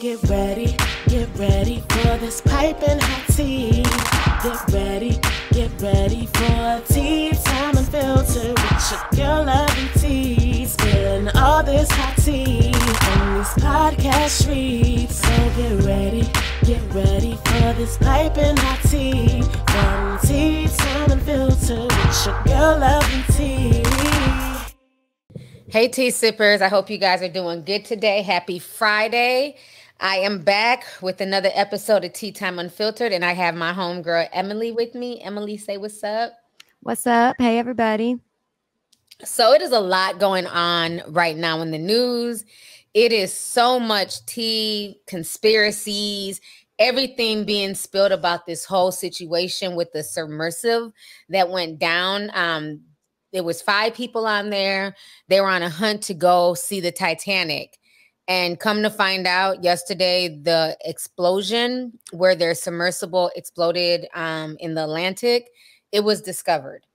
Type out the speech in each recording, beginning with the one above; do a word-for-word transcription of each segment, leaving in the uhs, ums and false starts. Get ready, get ready for this piping hot tea. Get ready, get ready for Tea Time Unfiltered with your girl loving tea. Spilling all this hot tea on these podcast streets. So get ready, get ready for this piping hot tea from Tea Time Unfiltered with your girl loving tea. Hey tea sippers, I hope you guys are doing good today. Happy Friday. I am back with another episode of Tea Time Unfiltered, and I have my homegirl Emily with me. Emily, say what's up. What's up? Hey, everybody. So it is a lot going on right now in the news. It is so much tea, conspiracies, everything being spilled about this whole situation with the submersive that went down. Um, there was five people on there. They were on a hunt to go see the Titanic. And come to find out yesterday, the explosion where their submersible exploded um, in the Atlantic, it was discovered.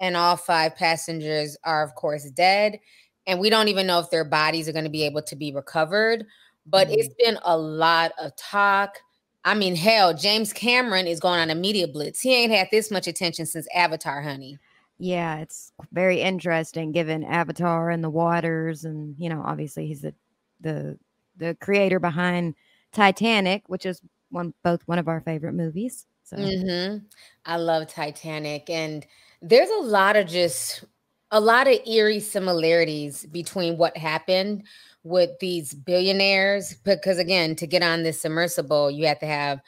And all five passengers are, of course, dead. And we don't even know if their bodies are going to be able to be recovered. But mm-hmm. It's been a lot of talk. I mean, hell, James Cameron is going on a media blitz. He ain't had this much attention since Avatar, honey. Yeah, it's very interesting given Avatar and the waters. And, you know, obviously he's the the the creator behind Titanic, which is one both one of our favorite movies. So mm-hmm. I love Titanic, and there's a lot of just a lot of eerie similarities between what happened with these billionaires, because again, to get on this submersible, you have to have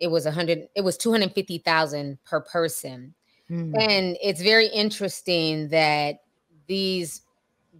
it was a hundred it was two hundred fifty thousand per person. Mm-hmm. And it's very interesting that these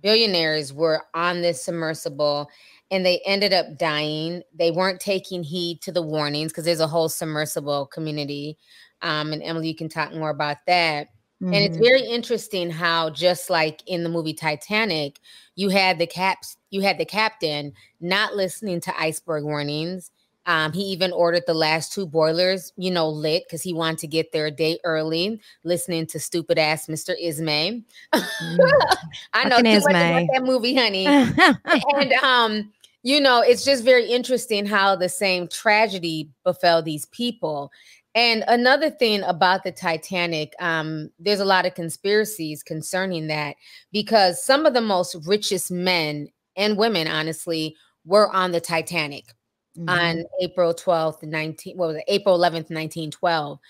billionaires were on this submersible and they ended up dying. They weren't taking heed to the warnings because there's a whole submersible community. Um, and Emily, you can talk more about that. Mm-hmm. And it's very interesting how, just like in the movie Titanic, you had the caps, you had the captain not listening to iceberg warnings. Um, he even ordered the last two boilers, you know, lit because he wanted to get there a day early, listening to stupid ass Mister Ismay. I know too much about that movie, honey. And, um, you know, it's just very interesting how the same tragedy befell these people. And another thing about the Titanic, um, there's a lot of conspiracies concerning that, because some of the most richest men and women, honestly, were on the Titanic. Mm-hmm. On April twelfth, nineteen, what was it? April eleventh, nineteen twelve.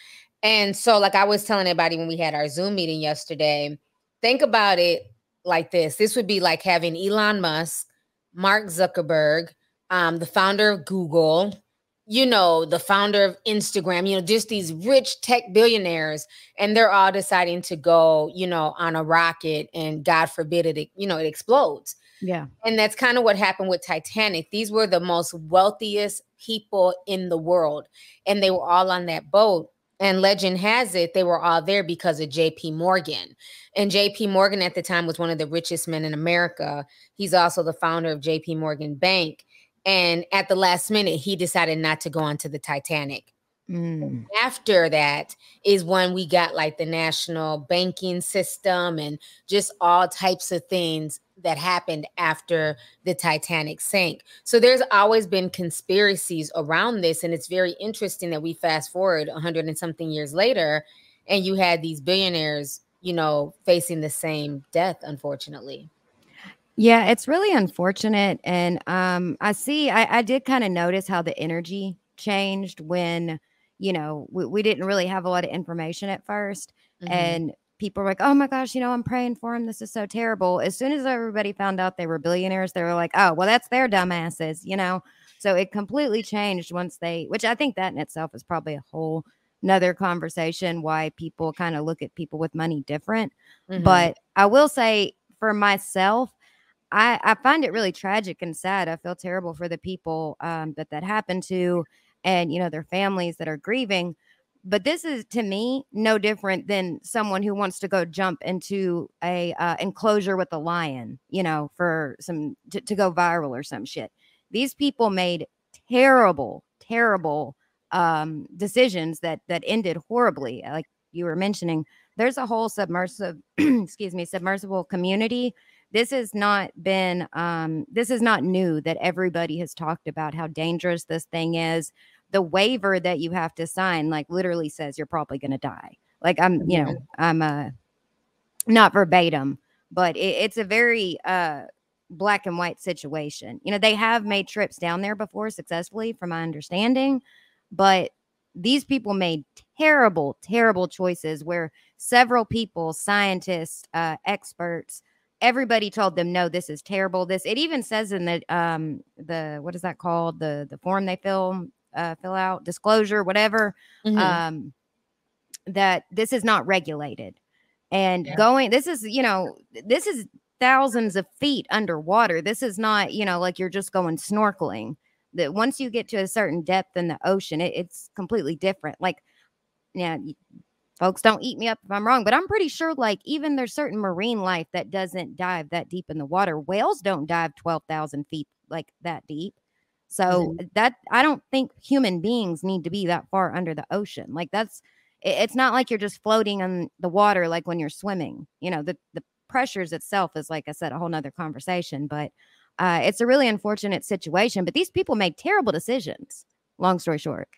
And so, like I was telling everybody when we had our Zoom meeting yesterday, think about it like this. This would be like having Elon Musk, Mark Zuckerberg, um, the founder of Google, you know, the founder of Instagram, you know, just these rich tech billionaires, and they're all deciding to go, you know, on a rocket, and God forbid it, you know, it explodes. Yeah. And that's kind of what happened with Titanic. These were the most wealthiest people in the world, and they were all on that boat. And legend has it, they were all there because of J P. Morgan. And J P. Morgan at the time was one of the richest men in America. He's also the founder of J P. Morgan Bank. And at the last minute, he decided not to go onto the Titanic. Mm. After that is when we got like the national banking system and just all types of things that happened after the Titanic sank. So there's always been conspiracies around this. And it's very interesting that we fast forward a hundred and something years later, and you had these billionaires, you know, facing the same death, unfortunately. Yeah, it's really unfortunate. And um, I see, I, I did kind of notice how the energy changed when, you know, we, we didn't really have a lot of information at first. Mm-hmm. And people were like, oh my gosh, you know, I'm praying for him. This is so terrible. As soon as everybody found out they were billionaires, they were like, oh, well, that's their dumbasses, you know? So it completely changed once they, which I think that in itself is probably a whole nother conversation, why people kind of look at people with money different. Mm-hmm. But I will say for myself, I, I find it really tragic and sad. I feel terrible for the people um, that that happened to, and, you know, their families that are grieving. But this is, to me, no different than someone who wants to go jump into a uh, enclosure with a lion, you know, for some to, to go viral or some shit. These people made terrible, terrible um, decisions that that ended horribly. Like you were mentioning, there's a whole submersive, excuse me, submersible community this has not been, um, this is not new that everybody has talked about how dangerous this thing is. The waiver that you have to sign, like, literally says you're probably going to die. Like, I'm, you know, I'm uh, not verbatim, but it, it's a very uh, black and white situation. You know, they have made trips down there before successfully, from my understanding, but these people made terrible, terrible choices where several people, scientists, uh, experts, everybody told them, no, this is terrible. This, it even says in the, um, the, what is that called? The, the form they fill, uh, fill out, disclosure, whatever, mm-hmm. um, that this is not regulated and yeah. going, this is, you know, this is thousands of feet underwater. This is not, you know, like you're just going snorkeling. That once you get to a certain depth in the ocean, it, it's completely different. Like, yeah, folks, don't eat me up if I'm wrong, but I'm pretty sure, like, even there's certain marine life that doesn't dive that deep in the water. Whales don't dive twelve thousand feet like that deep. So mm-hmm. that, I don't think human beings need to be that far under the ocean. Like, that's, it, it's not like you're just floating in the water, like when you're swimming, you know, the, the pressures itself is, like I said, a whole nother conversation, but Uh, it's a really unfortunate situation, but these people made terrible decisions. Long story short.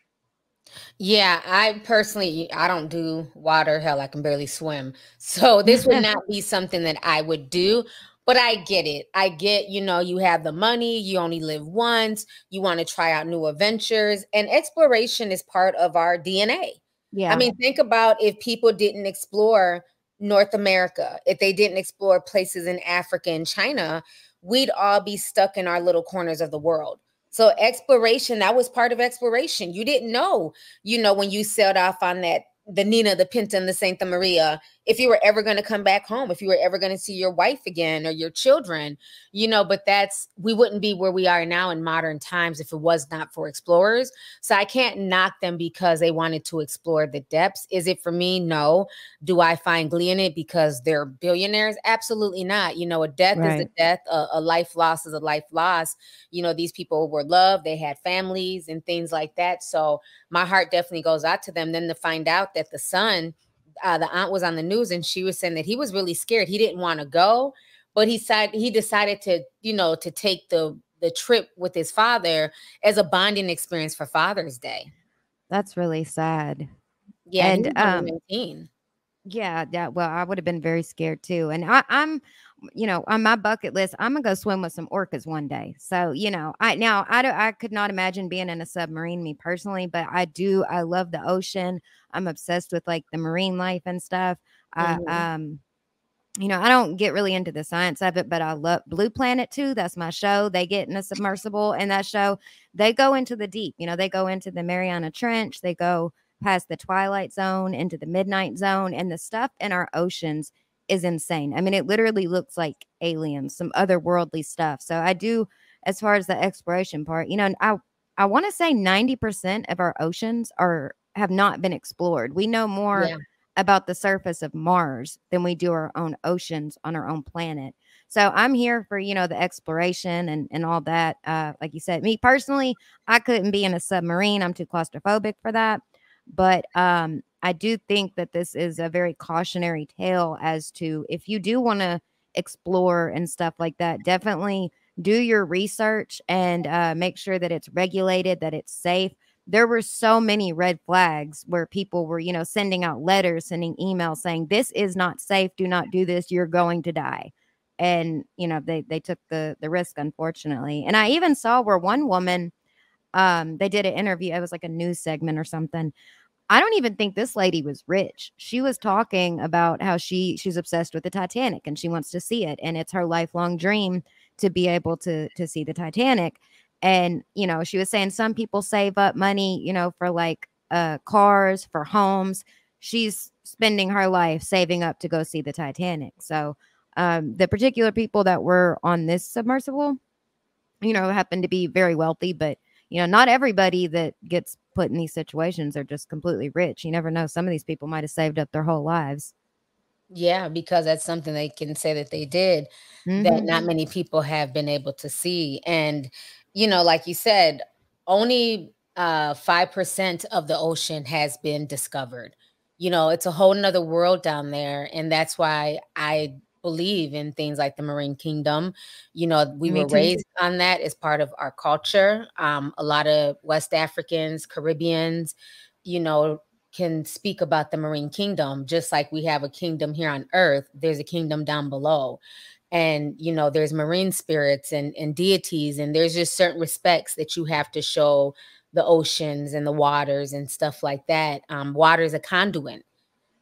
Yeah, I personally, I don't do water. Hell, I can barely swim. So this would not be something that I would do, but I get it. I get, you know, you have the money, you only live once, you want to try out new adventures, and exploration is part of our D N A. Yeah. I mean, think about if people didn't explore North America, if they didn't explore places in Africa and China, we'd all be stuck in our little corners of the world. So exploration, that was part of exploration. You didn't know, you know, when you sailed off on that, the Nina, the Pinta, and the Santa Maria, if you were ever going to come back home, if you were ever going to see your wife again or your children, you know, but that's, we wouldn't be where we are now in modern times if it was not for explorers. So I can't knock them because they wanted to explore the depths. Is it for me? No. Do I find glee in it because they're billionaires? Absolutely not. You know, a death right. is a death. A, a life loss is a life loss. You know, these people were loved. They had families and things like that. So my heart definitely goes out to them. Then to find out that the son, Uh, the aunt was on the news and she was saying that he was really scared. He didn't want to go, but he said he decided to, you know, to take the, the trip with his father as a bonding experience for Father's Day. That's really sad. Yeah. And, um, yeah, yeah. Well, I would have been very scared too. And I, I'm, you know, on my bucket list, I'm gonna go swim with some orcas one day. So, you know, I, now I do, I could not imagine being in a submarine, me personally, but I do, I love the ocean. I'm obsessed with, like, the marine life and stuff. Mm-hmm. I, um, you know, I don't get really into the science of it, but I love Blue Planet too. That's my show. They get in a submersible, and that show, they go into the deep, you know, they go into the Mariana Trench, they go past the Twilight Zone into the Midnight Zone, and the stuff in our oceans is insane. I mean, it literally looks like aliens, some otherworldly stuff. So I do, as far as the exploration part, you know, I, I want to say ninety percent of our oceans are, have not been explored. We know more yeah. about the surface of Mars than we do our own oceans on our own planet. So I'm here for, you know, the exploration and, and all that. Uh, like you said, me personally, I couldn't be in a submarine. I'm too claustrophobic for that. But um, I do think that this is a very cautionary tale as to, if you do want to explore and stuff like that, definitely do your research and uh, make sure that it's regulated, that it's safe. There were so many red flags where people were, you know, sending out letters, sending emails saying, this is not safe. Do not do this. You're going to die. And, you know, they, they took the, the risk, unfortunately. And I even saw where one woman, um, they did an interview. It was like a news segment or something. I don't even think this lady was rich. She was talking about how she she's obsessed with the Titanic and she wants to see it. And it's her lifelong dream to be able to, to see the Titanic. And, you know, she was saying some people save up money, you know, for like uh, cars, for homes. She's spending her life saving up to go see the Titanic. So um, the particular people that were on this submersible, you know, happened to be very wealthy. But, you know, not everybody that gets put in these situations are just completely rich. You never know. Some of these people might have saved up their whole lives. Yeah, because that's something they can say that they did, mm-hmm. that not many people have been able to see. And, you know, like you said, only uh, five percent of the ocean has been discovered. You know, it's a whole nother world down there. And that's why I believe in things like the Marine Kingdom. You know, we Me were too. raised on that as part of our culture. Um, a lot of West Africans, Caribbeans, you know, can speak about the Marine Kingdom. Just like we have a kingdom here on earth, there's a kingdom down below. And, you know, there's marine spirits and, and deities, and there's just certain respects that you have to show the oceans and the waters and stuff like that. Um, water is a conduit,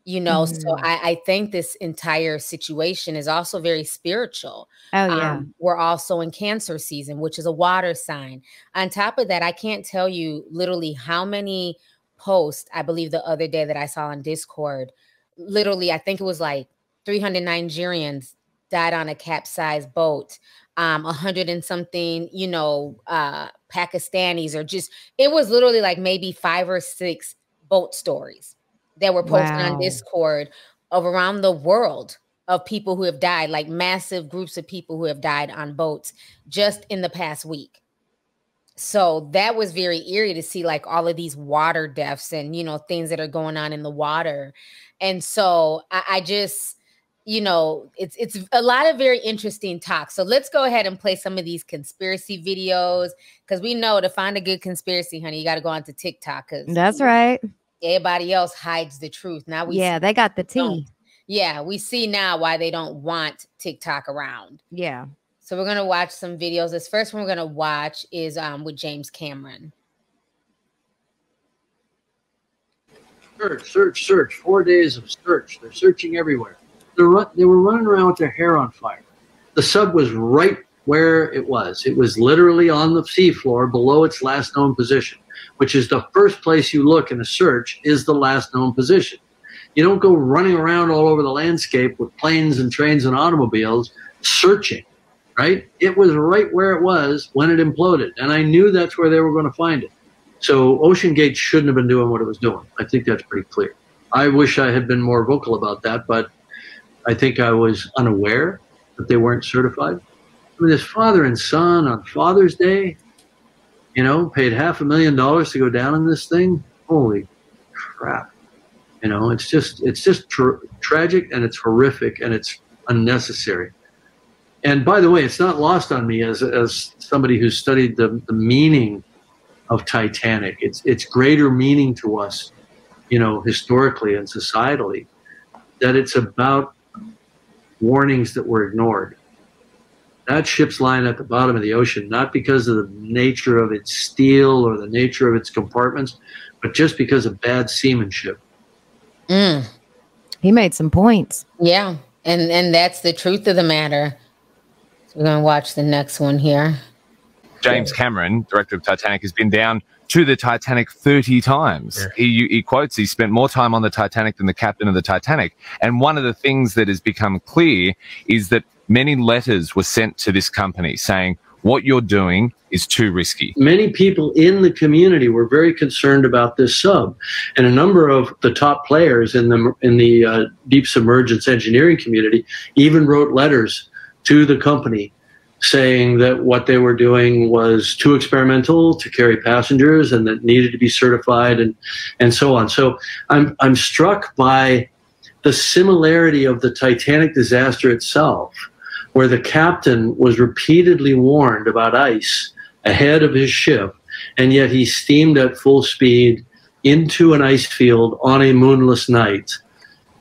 you know, mm. so I, I think this entire situation is also very spiritual. Oh, yeah. Um, we're also in Cancer season, which is a water sign. On top of that, I can't tell you literally how many posts, I believe the other day that I saw on Discord, literally, I think it was like three hundred Nigerians died on a capsized boat, um, a hundred and something, you know, uh, Pakistanis, or just, it was literally like maybe five or six boat stories that were posted wow. on Discord of around the world of people who have died, like massive groups of people who have died on boats just in the past week. So that was very eerie to see, like, all of these water deaths and, you know, things that are going on in the water. And so I, I just, you know, it's it's a lot of very interesting talk. So let's go ahead and play some of these conspiracy videos, because we know to find a good conspiracy, honey, you got to go onto TikTok. Cause that's right. Everybody else hides the truth. Now we yeah, see, they got the tea. Yeah, we see now why they don't want TikTok around. Yeah. So we're gonna watch some videos. This first one we're gonna watch is um with James Cameron. Search, search, search. Four days of search. They're searching everywhere. They were running around with their hair on fire. The sub was right where it was. It was literally on the seafloor below its last known position, which is the first place you look in a search, is the last known position. You don't go running around all over the landscape with planes and trains and automobiles searching, right? It was right where it was when it imploded, and I knew that's where they were going to find it. So OceanGate shouldn't have been doing what it was doing. I think that's pretty clear. I wish I had been more vocal about that, but I think I was unaware that they weren't certified. I mean, this father and son on Father's Day, you know, paid half a million dollars to go down in this thing. Holy crap. You know, it's just, it's just tra tragic, and it's horrific, and it's unnecessary. And by the way, it's not lost on me as, as somebody who's studied the, the meaning of Titanic. It's, it's greater meaning to us, you know, historically and societally, that it's about warnings that were ignored. That ship's lying at the bottom of the ocean, not because of the nature of its steel or the nature of its compartments, but just because of bad seamanship. Mm. He made some points. Yeah, and, and that's the truth of the matter. So we're going to watch the next one here. James Cameron, director of Titanic, has been down to the Titanic thirty times. Yeah. He, he quotes, he spent more time on the Titanic than the captain of the Titanic. And one of the things that has become clear is that many letters were sent to this company saying, what you're doing is too risky. Many people in the community were very concerned about this sub. And a number of the top players in the, in the uh, deep submergence engineering community even wrote letters to the company saying that what they were doing was too experimental to carry passengers and that needed to be certified, and, and so on. So I'm, I'm struck by the similarity of the Titanic disaster itself, where the captain was repeatedly warned about ice ahead of his ship, and yet he steamed at full speed into an ice field on a moonless night.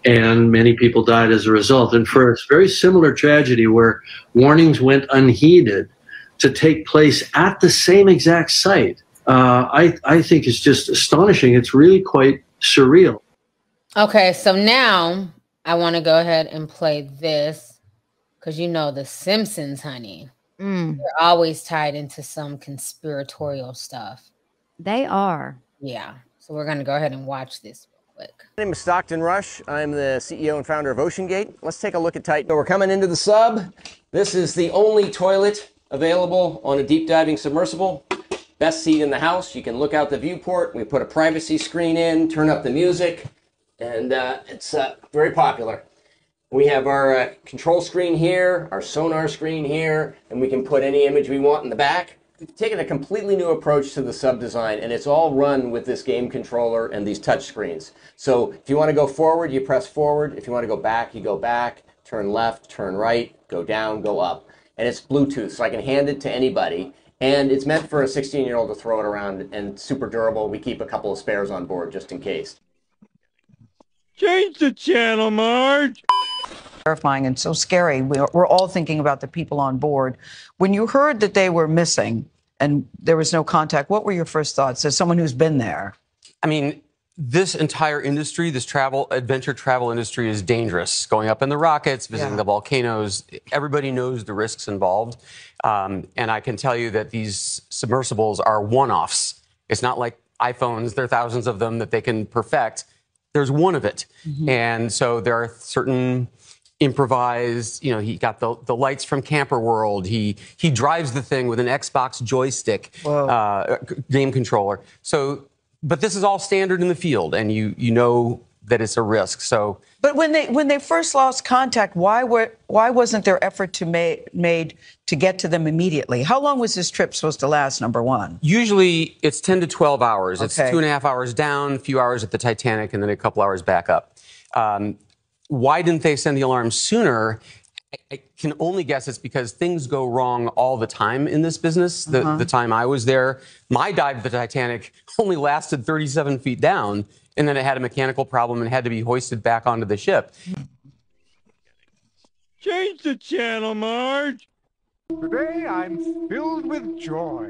And many people died as a result. And for a very similar tragedy where warnings went unheeded to take place at the same exact site, uh, I, I think is just astonishing. It's really quite surreal. Okay, so now I want to go ahead and play this, because you know the Simpsons, honey. Mm. They're always tied into some conspiratorial stuff. They are. Yeah, so we're going to go ahead and watch this. My name is Stockton Rush. I'm the C E O and founder of OceanGate. Let's take a look at Titan. We're coming into the sub. This is the only toilet available on a deep diving submersible. Best seat in the house. You can look out the viewport. We put a privacy screen in, turn up the music, and uh, it's uh, very popular. We have our uh, control screen here, our sonar screen here, and we can put any image we want in the back. We've taken a completely new approach to the sub design, and it's all run with this game controller and these touch screens. So if you want to go forward, you press forward. If you want to go back, you go back. turn left, turn right, go down, go up. And it's Bluetooth, so I can hand it to anybody. And it's meant for a sixteen-year-old to throw it around, and super durable. We keep a couple of spares on board just in case. Change the channel, Marge. Terrifying and so scary. We're, we're all thinking about the people on board. When you heard that they were missing and there was no contact, what were your first thoughts as someone who's been there? I mean, this entire industry, this travel, adventure travel industry is dangerous. Going up in the rockets, visiting yeah. the volcanoes, everybody knows the risks involved. Um, and I can tell you that these submersibles are one-offs. It's not like iPhones. There are thousands of them that they can perfect. There's one of it. Mm-hmm. And so there are certain improvised, you know, he got the, the lights from Camper World. He he drives the thing with an Xbox joystick, uh, game controller. So... But this is all standard in the field, and you you know that it's a risk. So, but when they when they first lost contact, why were why wasn't there effort to made made to get to them immediately? How long was this trip supposed to last? Number one, usually it's ten to twelve hours. Okay. It's two and a half hours down, a few hours at the Titanic, and then a couple hours back up. Um, why didn't they send the alarm sooner? I can only guess it's because things go wrong all the time in this business. The, uh-huh. the time I was there, my dive of the Titanic only lasted thirty-seven feet down, and then it had a mechanical problem and had to be hoisted back onto the ship. Change the channel, Marge. Today I'm filled with joy,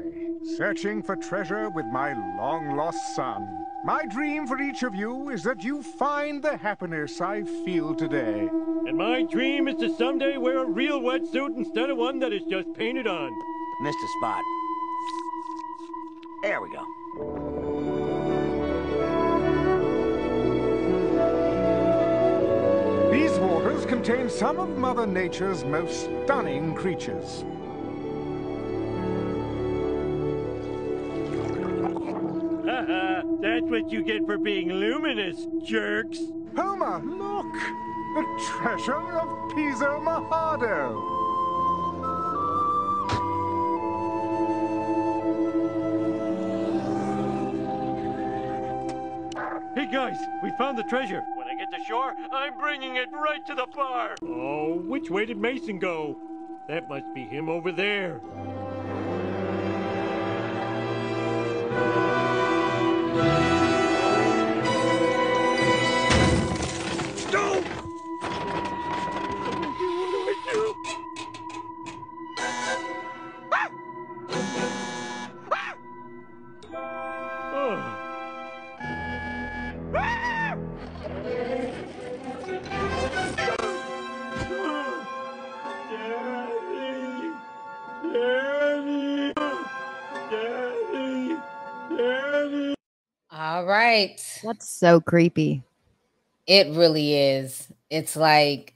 searching for treasure with my long-lost son. My dream for each of you is that you find the happiness I feel today. And my dream is to someday wear a real wetsuit instead of one that is just painted on. Missed a spot. There we go. These waters contain some of Mother Nature's most stunning creatures. Haha, that's what you get for being luminous, jerks. Homer, look! The treasure of Piso Mojado! Hey guys, we found the treasure. When I get to shore, I'm bringing it right to the bar. Oh, which way did Mason go? That must be him over there. No! What do I do? Ah! Ah! Oh. All right. That's so creepy. It really is. It's like,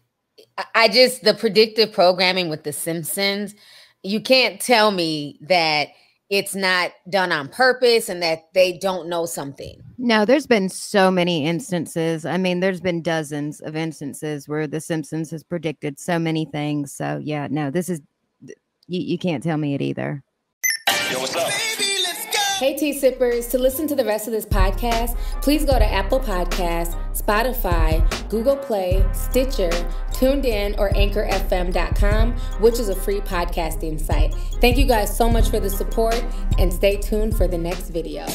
I just, the predictive programming with The Simpsons, you can't tell me that it's not done on purpose and that they don't know something. No, there's been so many instances. I mean, there's been dozens of instances where The Simpsons has predicted so many things. So, yeah, no, this is, you, you can't tell me it either. Yo, what's up? Baby, let's go. Hey, Tea Sippers. To listen to the rest of this podcast, please go to Apple Podcasts, Spotify, Google Play, Stitcher, TuneIn, or anchor f m dot com, which is a free podcasting site. Thank you guys so much for the support, and stay tuned for the next video.